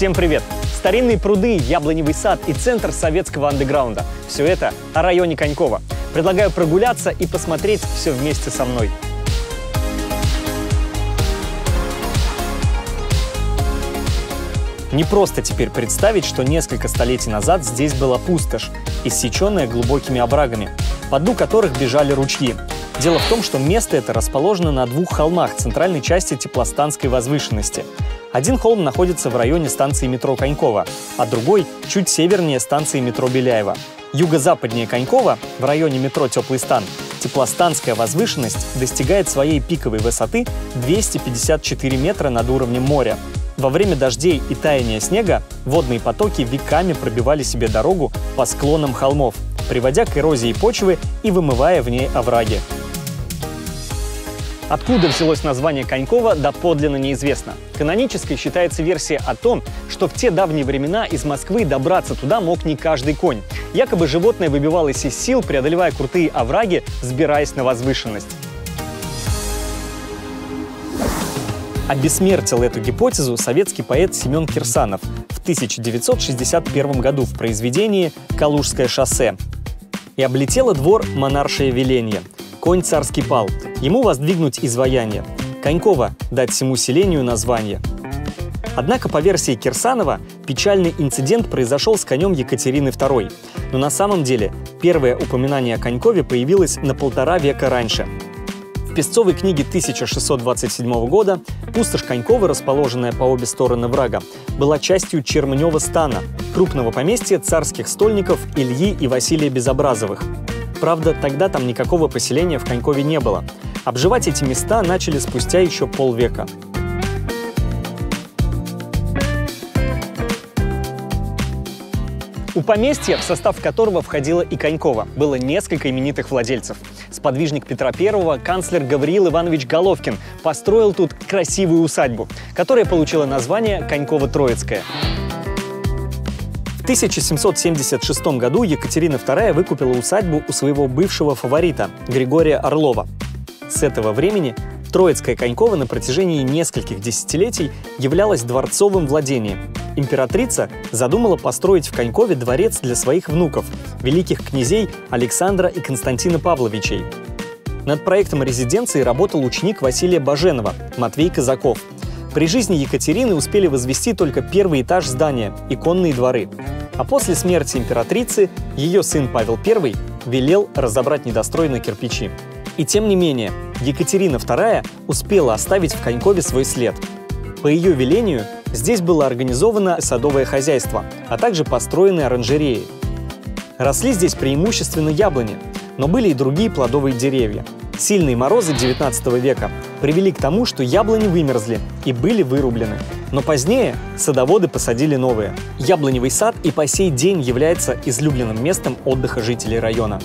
Всем привет! Старинные пруды, яблоневый сад и центр советского андеграунда. Все это о районе Конькова. Предлагаю прогуляться и посмотреть все вместе со мной. Не просто теперь представить, что несколько столетий назад здесь была пустошь, иссеченная глубокими оврагами, по дну которых бежали ручьи. Дело в том, что место это расположено на двух холмах центральной части Теплостанской возвышенности. Один холм находится в районе станции метро Конькова, а другой – чуть севернее станции метро Беляева. Юго-западнее Конькова, в районе метро «Теплый стан», Теплостанская возвышенность достигает своей пиковой высоты 254 метра над уровнем моря. Во время дождей и таяния снега водные потоки веками пробивали себе дорогу по склонам холмов, приводя к эрозии почвы и вымывая в ней овраги. Откуда взялось название Конькова, доподлинно неизвестно. Канонической считается версия о том, что в те давние времена из Москвы добраться туда мог не каждый конь. Якобы животное выбивалось из сил, преодолевая крутые овраги, взбираясь на возвышенность. Обессмертил эту гипотезу советский поэт Семен Кирсанов в 1961 году в произведении «Калужское шоссе». «И облетела двор монаршее веленье. Конь царский пал, ему воздвигнуть изваяние. Конькова дать всему селению название». Однако, по версии Кирсанова, печальный инцидент произошел с конем Екатерины II. Но на самом деле первое упоминание о Конькове появилось на 1,5 века раньше. В Писцовой книге 1627 года пустошь Конькова, расположенная по обе стороны врага, была частью Чермнева стана, крупного поместья царских стольников Ильи и Василия Безобразовых. Правда, тогда там никакого поселения в Конькове не было. Обживать эти места начали спустя еще полвека. У поместья, в состав которого входила и Конькова, было несколько именитых владельцев. Сподвижник Петра I, канцлер Гавриил Иванович Головкин, построил тут красивую усадьбу, которая получила название Коньково-Троицкое. В 1776 году Екатерина II выкупила усадьбу у своего бывшего фаворита Григория Орлова. С этого времени Троицкая Конькова на протяжении нескольких десятилетий являлась дворцовым владением. Императрица задумала построить в Конькове дворец для своих внуков, великих князей Александра и Константина Павловичей. Над проектом резиденции работал ученик Василия Баженова Матвей Казаков. При жизни Екатерины успели возвести только первый этаж здания – иконные дворы. А после смерти императрицы ее сын Павел I велел разобрать недостроенные кирпичи. И тем не менее, Екатерина II успела оставить в Конькове свой след. По ее велению здесь было организовано садовое хозяйство, а также построены оранжереи. Росли здесь преимущественно яблони, но были и другие плодовые деревья. Сильные морозы 19 века привели к тому, что яблони вымерзли и были вырублены. Но позднее садоводы посадили новые. Яблоневый сад и по сей день является излюбленным местом отдыха жителей района.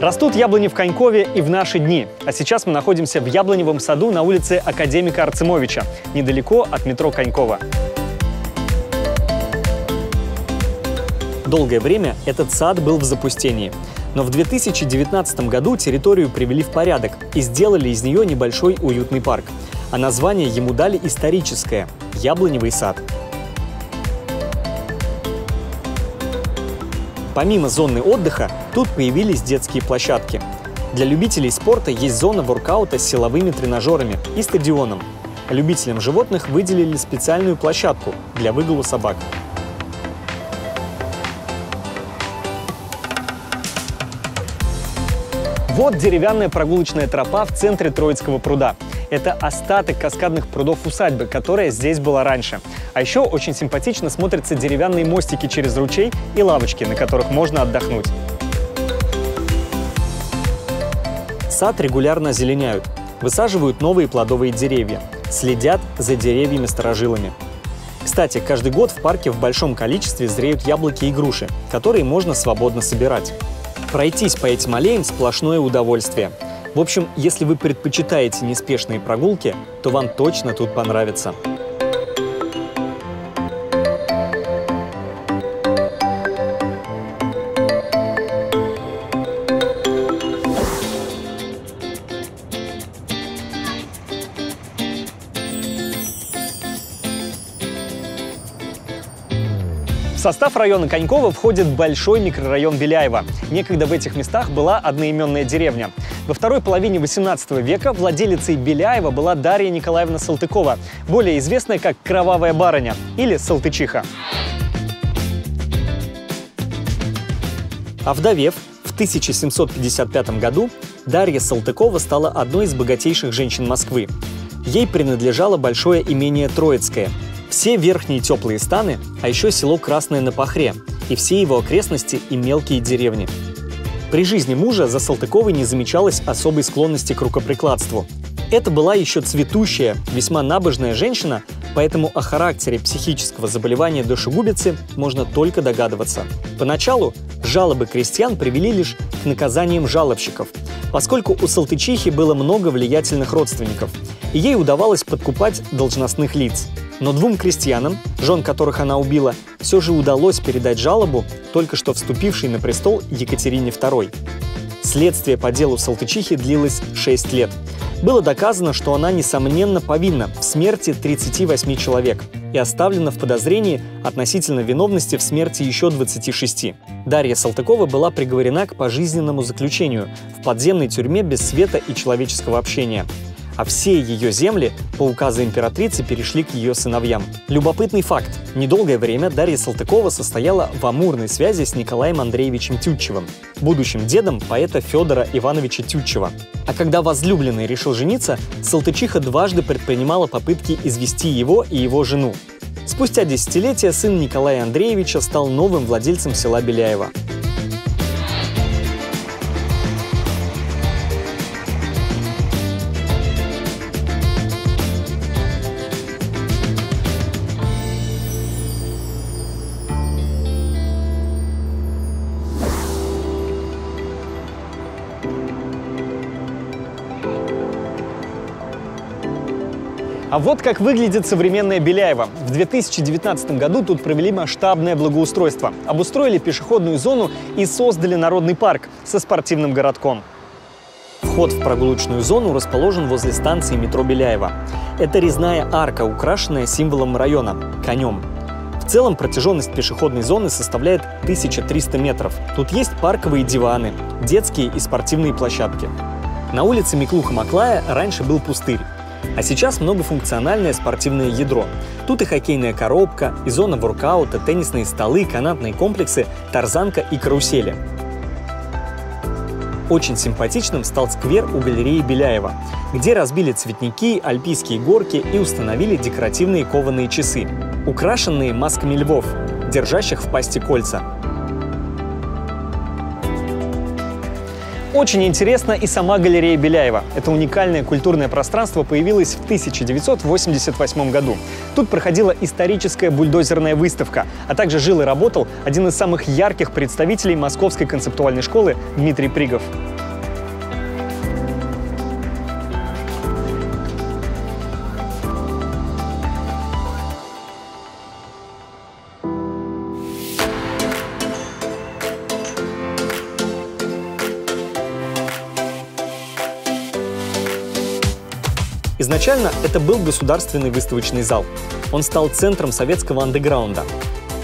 Растут яблони в Конькове и в наши дни. А сейчас мы находимся в яблоневом саду на улице Академика Арцимовича, недалеко от метро Конькова. Долгое время этот сад был в запустении. Но в 2019 году территорию привели в порядок и сделали из нее небольшой уютный парк. А название ему дали историческое – «Яблоневый сад». Помимо зоны отдыха, тут появились детские площадки. Для любителей спорта есть зона воркаута с силовыми тренажерами и стадионом. Любителям животных выделили специальную площадку для выгула собак. Вот деревянная прогулочная тропа в центре Троицкого пруда. Это остаток каскадных прудов усадьбы, которая здесь была раньше. А еще очень симпатично смотрятся деревянные мостики через ручей и лавочки, на которых можно отдохнуть. Сад регулярно озеленяют, высаживают новые плодовые деревья, следят за деревьями-старожилами. Кстати, каждый год в парке в большом количестве зреют яблоки и груши, которые можно свободно собирать. Пройтись по этим аллеям – сплошное удовольствие. В общем, если вы предпочитаете неспешные прогулки, то вам точно тут понравится. В состав района Конькова входит большой микрорайон Беляева. Некогда в этих местах была одноименная деревня. Во второй половине XVIII века владелицей Беляева была Дарья Николаевна Салтыкова, более известная как Кровавая барыня или Салтычиха. Овдовев, в 1755 году Дарья Салтыкова стала одной из богатейших женщин Москвы. Ей принадлежало большое имение Троицкое, все верхние теплые станы, а еще село Красное-на-Пахре и все его окрестности и мелкие деревни. При жизни мужа за Салтыковой не замечалось особой склонности к рукоприкладству. Это была еще цветущая, весьма набожная женщина, поэтому о характере психического заболевания душегубицы можно только догадываться. Поначалу жалобы крестьян привели лишь к наказаниям жалобщиков, поскольку у Салтычихи было много влиятельных родственников, и ей удавалось подкупать должностных лиц. Но двум крестьянам, жен которых она убила, все же удалось передать жалобу только что вступившей на престол Екатерине II. Следствие по делу Салтычихи длилось 6 лет. Было доказано, что она, несомненно, повинна в смерти 38 человек и оставлена в подозрении относительно виновности в смерти еще 26. Дарья Салтыкова была приговорена к пожизненному заключению в подземной тюрьме без света и человеческого общения. А все ее земли по указу императрицы перешли к ее сыновьям. Любопытный факт. Недолгое время Дарья Салтыкова состояла в амурной связи с Николаем Андреевичем Тютчевым, будущим дедом поэта Федора Ивановича Тютчева. А когда возлюбленный решил жениться, Салтычиха дважды предпринимала попытки извести его и его жену. Спустя десятилетия сын Николая Андреевича стал новым владельцем села Беляева. А вот как выглядит современная Беляева. В 2019 году тут провели масштабное благоустройство. Обустроили пешеходную зону и создали народный парк со спортивным городком. Вход в прогулочную зону расположен возле станции метро Беляева. Это резная арка, украшенная символом района – конем. В целом протяженность пешеходной зоны составляет 1300 метров. Тут есть парковые диваны, детские и спортивные площадки. На улице Миклуха-Маклая раньше был пустырь. А сейчас многофункциональное спортивное ядро. Тут и хоккейная коробка, и зона воркаута, теннисные столы, канатные комплексы, тарзанка и карусели. Очень симпатичным стал сквер у галереи Беляева, где разбили цветники, альпийские горки и установили декоративные кованые часы, украшенные масками львов, держащих в пасти кольца. Очень интересна и сама галерея Беляева. Это уникальное культурное пространство появилось в 1988 году. Тут проходила историческая бульдозерная выставка, а также жил и работал один из самых ярких представителей московской концептуальной школы Дмитрий Пригов. Изначально это был государственный выставочный зал. Он стал центром советского андеграунда.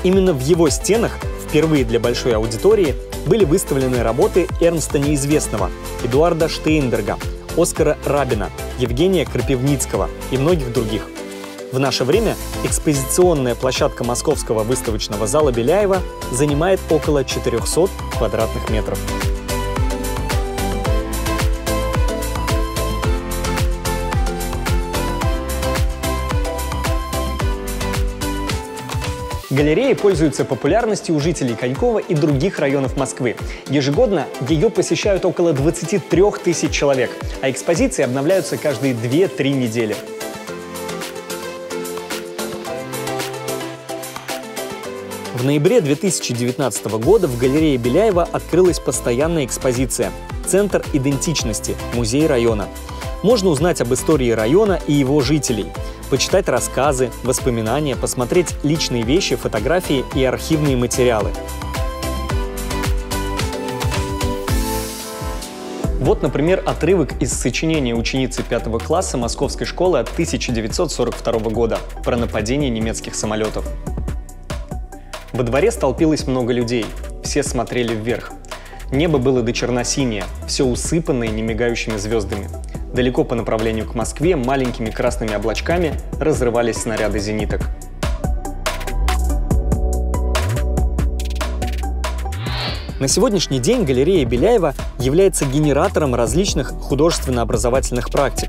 Именно в его стенах, впервые для большой аудитории, были выставлены работы Эрнста Неизвестного, Эдуарда Штейнберга, Оскара Рабина, Евгения Крапивницкого и многих других. В наше время экспозиционная площадка Московского выставочного зала Беляева занимает около 400 квадратных метров. Галерея пользуется популярностью у жителей Конькова и других районов Москвы. Ежегодно ее посещают около 23 тысяч человек, а экспозиции обновляются каждые 2-3 недели. В ноябре 2019 года в галерее Беляева открылась постоянная экспозиция «Центр идентичности. Музей района». Можно узнать об истории района и его жителей, почитать рассказы, воспоминания, посмотреть личные вещи, фотографии и архивные материалы. Вот, например, отрывок из сочинения ученицы 5 класса Московской школы от 1942 года про нападение немецких самолетов. Во дворе столпилось много людей. Все смотрели вверх. Небо было до черно-синее, все усыпанное немигающими звездами. Далеко по направлению к Москве маленькими красными облачками разрывались снаряды зениток. На сегодняшний день галерея Беляева является генератором различных художественно-образовательных практик.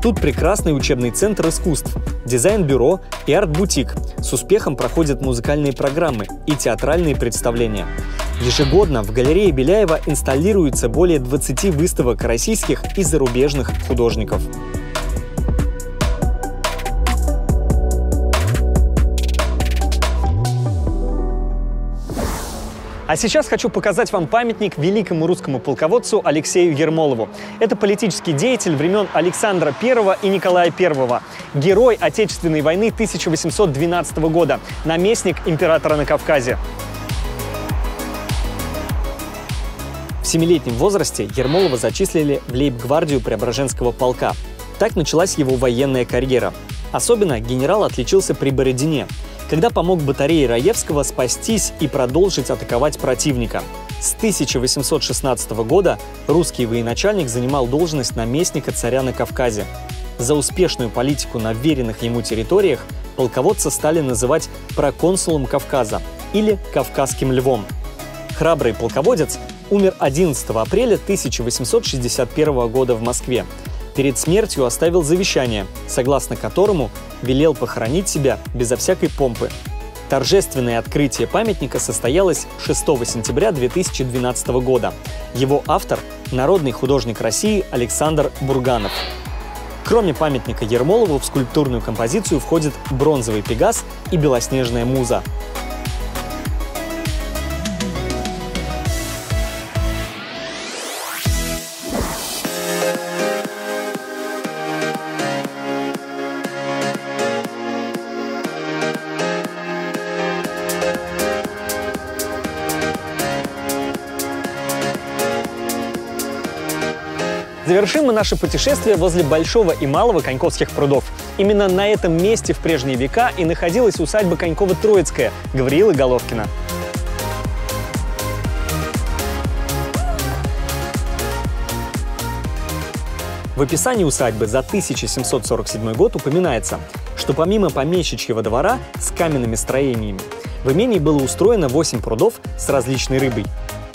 Тут прекрасный учебный центр искусств, дизайн-бюро и арт-бутик. С успехом проходят музыкальные программы и театральные представления. Ежегодно в галерее Беляева инсталируется более 20 выставок российских и зарубежных художников. А сейчас хочу показать вам памятник великому русскому полководцу Алексею Ермолову. Это политический деятель времен Александра I и Николая I, герой Отечественной войны 1812 года, наместник императора на Кавказе. В 7-летнем возрасте Ермолова зачислили в лейб-гвардию Преображенского полка. Так началась его военная карьера. Особенно генерал отличился при Бородине, когда помог батарее Раевского спастись и продолжить атаковать противника. С 1816 года русский военачальник занимал должность наместника царя на Кавказе. За успешную политику на вверенных ему территориях полководца стали называть проконсулом Кавказа или Кавказским львом. Храбрый полководец умер 11 апреля 1861 года в Москве. Перед смертью оставил завещание, согласно которому велел похоронить себя безо всякой помпы. Торжественное открытие памятника состоялось 6 сентября 2012 года. Его автор – народный художник России Александр Бурганов. Кроме памятника Ермолову в скульптурную композицию входят бронзовый Пегас и белоснежная муза. Завершим мы наше путешествие возле Большого и Малого Коньковских прудов. Именно на этом месте в прежние века и находилась усадьба Конькова-Троицкое Гавриила Головкина. В описании усадьбы за 1747 год упоминается, что помимо помещичьего двора с каменными строениями в имении было устроено 8 прудов с различной рыбой.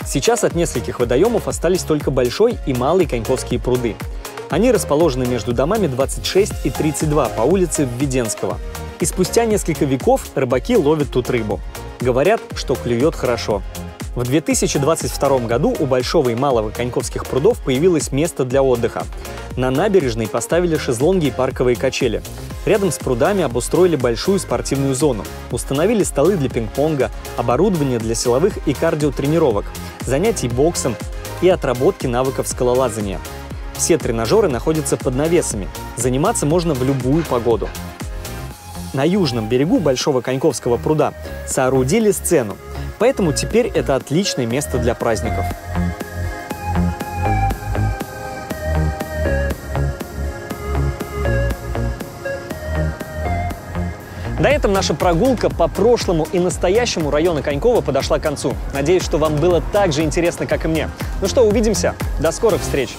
Сейчас от нескольких водоемов остались только Большой и Малый Коньковские пруды. Они расположены между домами 26 и 32 по улице Введенского. И спустя несколько веков рыбаки ловят тут рыбу. Говорят, что клюет хорошо. В 2022 году у Большого и Малого Коньковских прудов появилось место для отдыха. На набережной поставили шезлонги и парковые качели. Рядом с прудами обустроили большую спортивную зону, установили столы для пинг-понга, оборудование для силовых и кардиотренировок, занятий боксом и отработки навыков скалолазания. Все тренажеры находятся под навесами, заниматься можно в любую погоду. На южном берегу Большого Коньковского пруда соорудили сцену, поэтому теперь это отличное место для праздников. На этом наша прогулка по прошлому и настоящему району Конькова подошла к концу. Надеюсь, что вам было так же интересно, как и мне. Ну что, увидимся. До скорых встреч!